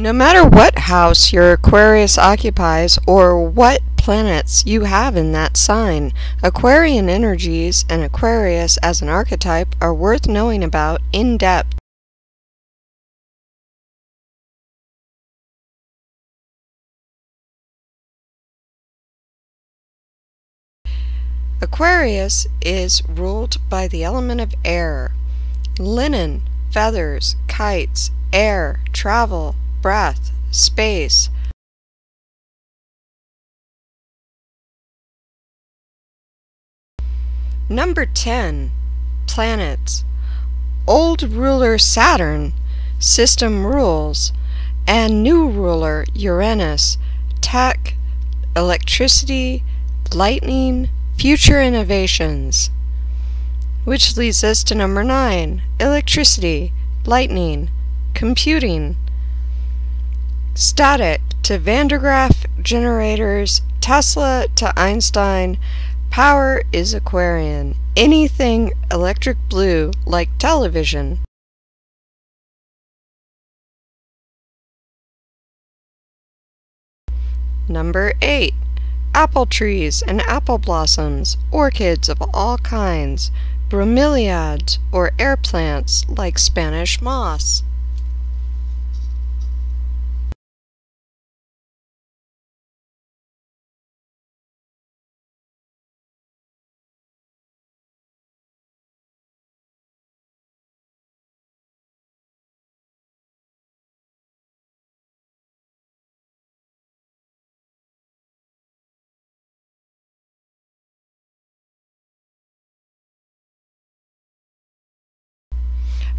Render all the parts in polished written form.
No matter what house your Aquarius occupies or what planets you have in that sign, Aquarian energies and Aquarius as an archetype are worth knowing about in depth. Aquarius is ruled by the element of air. Linen, feathers, kites, air, travel, breath, space. Number 10. Planets. Old ruler Saturn, system rules, and new ruler Uranus, tech, electricity, lightning, future innovations. Which leads us to number 9, electricity, lightning, computing, static to Van de Graaff generators, Tesla to Einstein. Power is Aquarian, anything electric blue like television. Number 8. Apple trees and apple blossoms, orchids of all kinds, bromeliads or air plants like Spanish moss.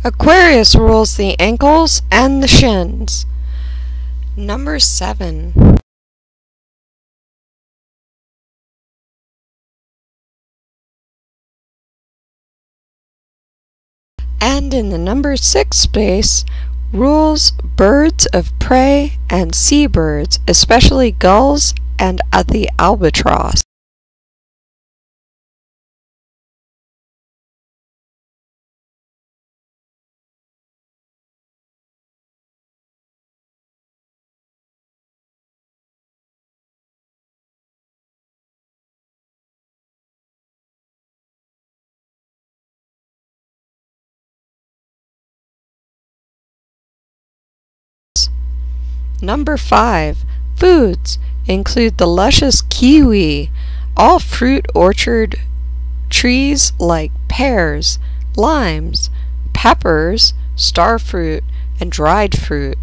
Aquarius rules the ankles and the shins. Number 7. And in the number 6 place, rules birds of prey and seabirds, especially gulls and the albatross. Number 5. Foods include the luscious kiwi, all fruit orchard trees like pears, limes, peppers, star fruit, and dried fruit.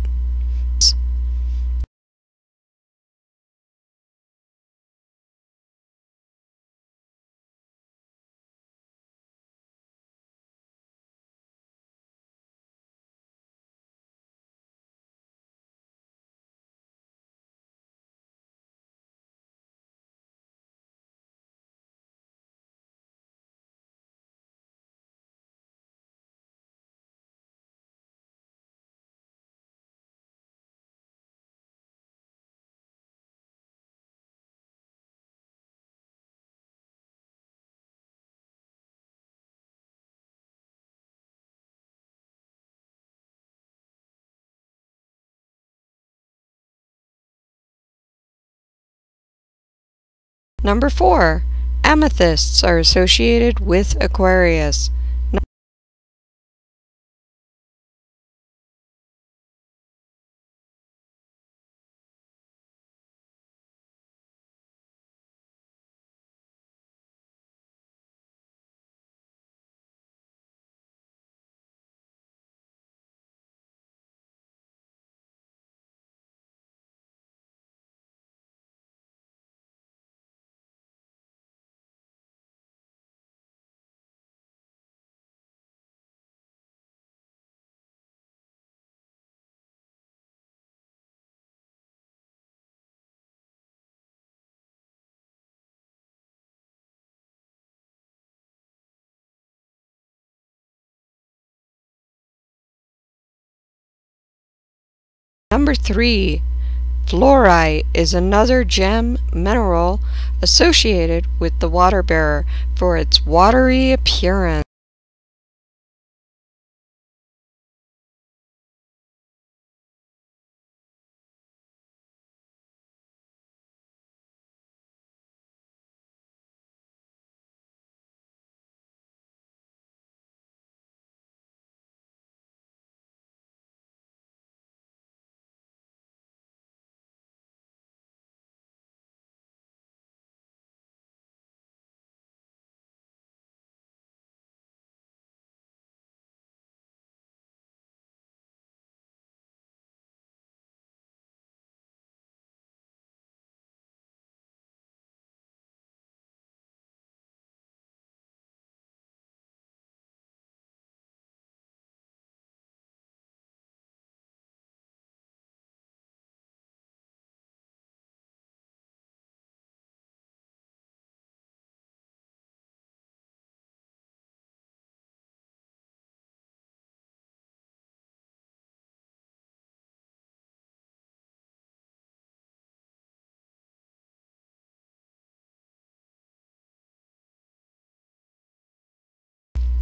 Number 4. Amethysts are associated with Aquarius. Number 3. Fluorite is another gem mineral associated with the water bearer for its watery appearance.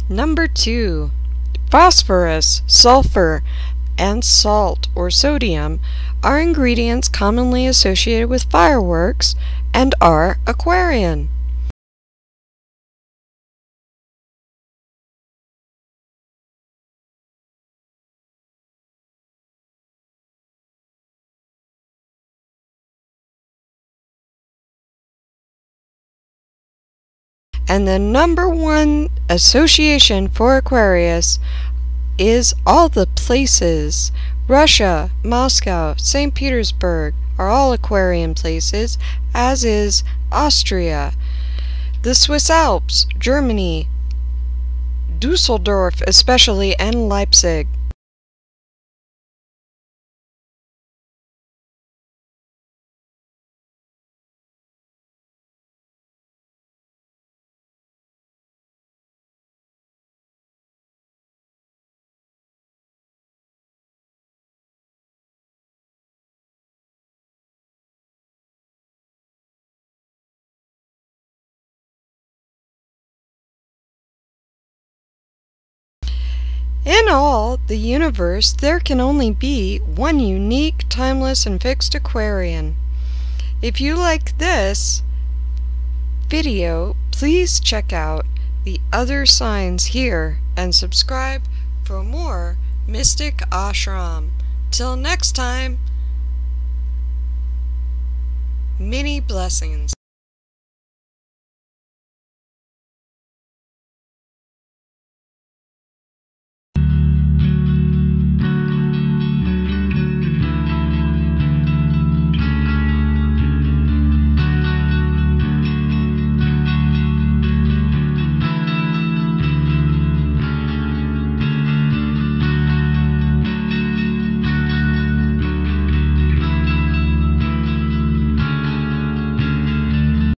Number 2. Phosphorus, sulfur, and salt or sodium are ingredients commonly associated with fireworks and are Aquarian. And the number one association for Aquarius is all the places. Russia, Moscow, St. Petersburg are all Aquarian places, as is Austria. The Swiss Alps, Germany, Dusseldorf especially, and Leipzig. In all the universe, there can only be one unique, timeless, and fixed Aquarian. If you like this video, please check out the other signs here and subscribe for more Mystic Ashram. Till next time, many blessings.